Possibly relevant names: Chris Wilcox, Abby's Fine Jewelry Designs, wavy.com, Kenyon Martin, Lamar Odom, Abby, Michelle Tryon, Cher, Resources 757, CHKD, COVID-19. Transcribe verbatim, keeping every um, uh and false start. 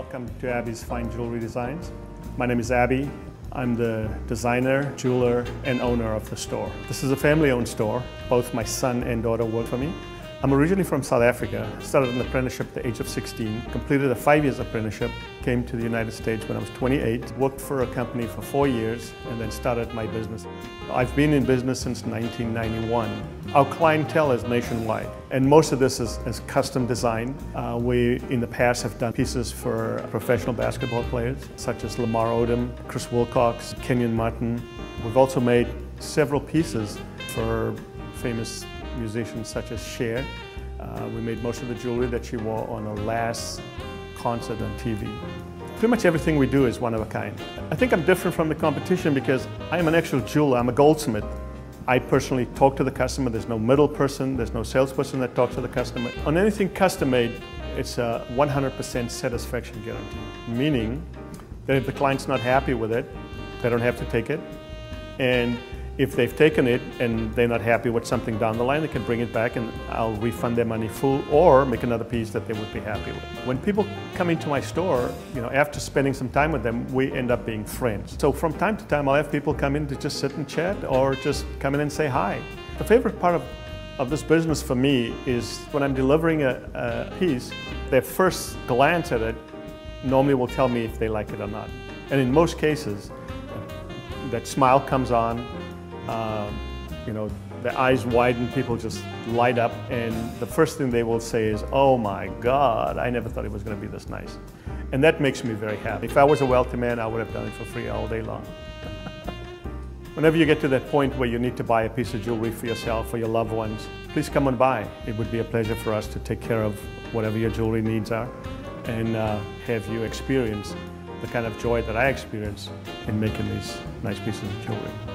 Welcome to Abby's Fine Jewelry Designs. My name is Abby. I'm the designer, jeweler, and owner of the store. This is a family-owned store. Both my son and daughter work for me. I'm originally from South Africa. Started an apprenticeship at the age of sixteen, completed a five years apprenticeship, came to the United States when I was twenty-eight, worked for a company for four years, and then started my business. I've been in business since nineteen ninety-one. Our clientele is nationwide, and most of this is, is custom design. Uh, we, in the past, have done pieces for professional basketball players, such as Lamar Odom, Chris Wilcox, Kenyon Martin. We've also made several pieces for famous musicians such as Cher. Uh, we made most of the jewelry that she wore on her last concert on T V. Pretty much everything we do is one of a kind. I think I'm different from the competition because I'm an actual jeweler, I'm a goldsmith. I personally talk to the customer. There's no middle person, there's no salesperson that talks to the customer. On anything custom-made, it's a one hundred percent satisfaction guarantee, meaning that if the client's not happy with it, they don't have to take it. And if they've taken it and they're not happy with something down the line, they can bring it back and I'll refund their money full or make another piece that they would be happy with. When people come into my store, you know, after spending some time with them, we end up being friends. So from time to time, I'll have people come in to just sit and chat or just come in and say hi. The favorite part of, of this business for me is when I'm delivering a, a piece, their first glance at it normally will tell me if they like it or not. And in most cases, that smile comes on. Uh, you know, the eyes widen, people just light up, and the first thing they will say is, "Oh my God, I never thought it was going to be this nice." And that makes me very happy. If I was a wealthy man, I would have done it for free all day long. Whenever you get to that point where you need to buy a piece of jewelry for yourself or your loved ones, please come and buy. It would be a pleasure for us to take care of whatever your jewelry needs are and uh, have you experience the kind of joy that I experience in making these nice pieces of jewelry.